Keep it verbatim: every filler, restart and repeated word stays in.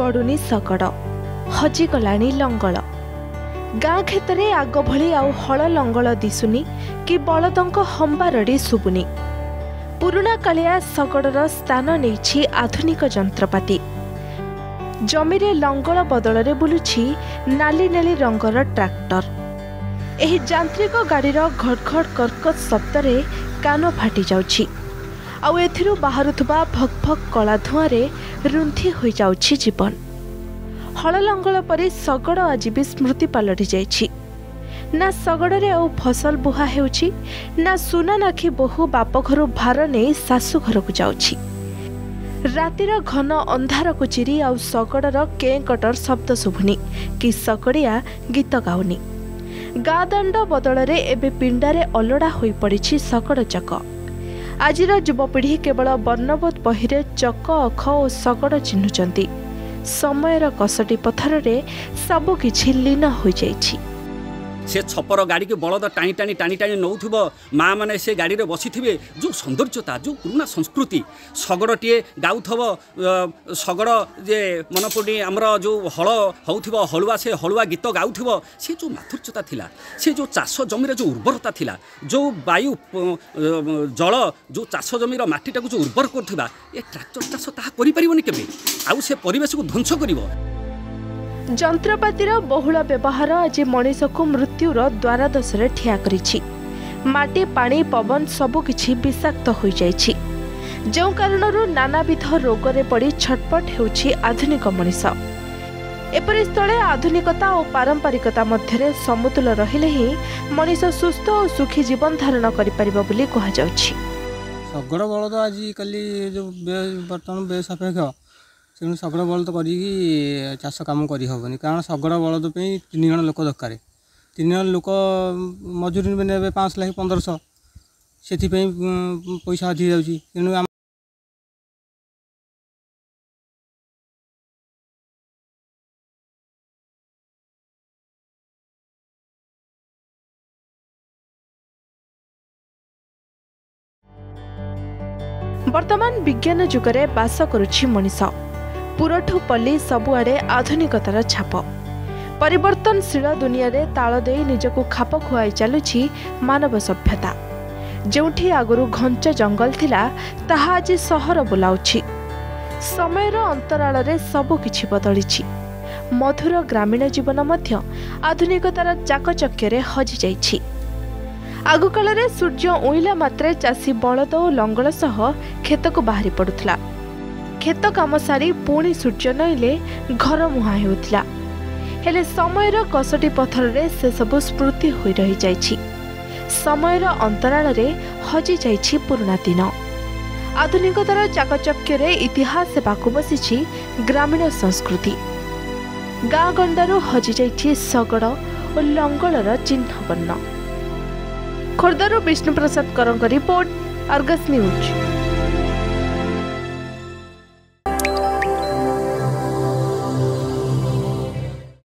गड़ुनी सकड़ हजिगलाणी लंगल गाँ क्षेत्र में आग भली आउ हल लंगल दिशुनी कि बलदंक हंबारड़ी शुभुनी। पुराणा कालिया सकड़र स्थान नहीं आधुनिक जंत्रपाति। जमीरे लंगल बदल में बुलुछि नाली नाली रंगर ट्रैक्टर। एही यांत्रिक गाड़ीर घड़घड़ कर्कट शब्द रे कान फाटी जाउछि आउ एथिरु बाहरुथबा भकभक कला धुआं रे रुंधी होई जाउछि जीवन। हल लंगल परि सगड़ आज भी स्मृति पलटि जाइछि। ना सगड़ रे आउ फसल बुहा हेउछि ना सुना नाखी बहु बाप घर भार नै सासु घर को जाउछि। रातिर घन अंधार को चिरी आउ सगड़र केंकटर शब्द शुभुनी कि सगड़िया गीत गाउनी। गादंड बदलरे एबे पिंडारे अलड़ा होई पड़िछि सकड़ चक। आजिर युवपीढ़ी केवल वर्णबोध बहिरे चक अख और सकड़ चिन्हुचंती। समयर कसटी पथर रे सबु किछि लीन होई जाइछि। से छपर गाड़ी के बलद टाणी टाणी टाणी टाणी नौथुबो माँ माने से गाड़ी रे बसिथिबे। जो सौंदर्यता जो पुराना संस्कृति सगड़टे गाउथबो सगड़ जे मनपुणी आमर जो हल होउथिबो हलुआ से हलुआ गीत गाउथिबो। से जो माधुर्यता थिला से जो चाष जमी रे जो उर्वरता थिला जो वायु जल जो चाष जमी रो माटी टाकु जो उर्वर करथिबा ए ट्रैक्टर चाष ताहा करि परिबोनी केबे। आउ से परिवेश को ध्वंस करिवो। जंत्रपातिर बहुल व्यवहार आज मनीष को मृत्युर द्वारदशे ठिया करिछि। माटी पानी पवन सबुकिछि विषाक्त हो जाइछि। जो कारणरू नानाविध रोगरे पड़ी छटपट हेउछि आधुनिक मनीष। एपरि स्थले आधुनिकता और पारंपरिकता मध्यरे समतुल रहिले ही मनीष सुस्थ और सुखी जीवन धारण करिपरिबो बोली कहा जाउछि। सगड़ बलद आज काली जो बर्तन बेसापेक्ष तेणु सगड़ बलद करी चाष कम करहबनी। कारण सगड़ बलद तीन जन लोक दरकार। तीन जन लोक मजूरी भी ने पाँच लाख पंद्रह सौ से पैसा अधिक जाऊँगी। तेणु वर्तमान विज्ञान जुगरे बास करुछि मनीष। पुरठू पल्ली सबुआड़े आधुनिकतार छाप। परिवर्तनशील दुनिया रे ताल दे निजको खाप खुआई चलुछि मानव सभ्यता। जोठी आगुरु घंच जंगल थिला ताहा आज सहर बुलाउछि। समयर अंतराल रे सबु किछि बदलिछि। मधुर ग्रामीण जीवन मध्य आधुनिकतार चाकचक्यरे हजि जाइछि। आगु काल रे सूर्य उइला मात्रे चासी बलद ओ लंगल सह खेतक बाहरी पडुथला। खेत काम सारी पुणी सूर्य नईले घर मुहां हेउथला। हेले समयर कसटी पथर रे से सब स्मृति होई रही जाइछि। समयर अंतराल रे हजि जाइछि पुराना दिन। आधुनिकतार चाकचक्य रे इतिहास बाकु बसिछि ग्रामीण संस्कृति। गाँ गंडारू हजि जाइछि सगड़ और लंगलर चिन्ह बन्न। खोर्धारू Vishnu Prasad करंग report, Argus news.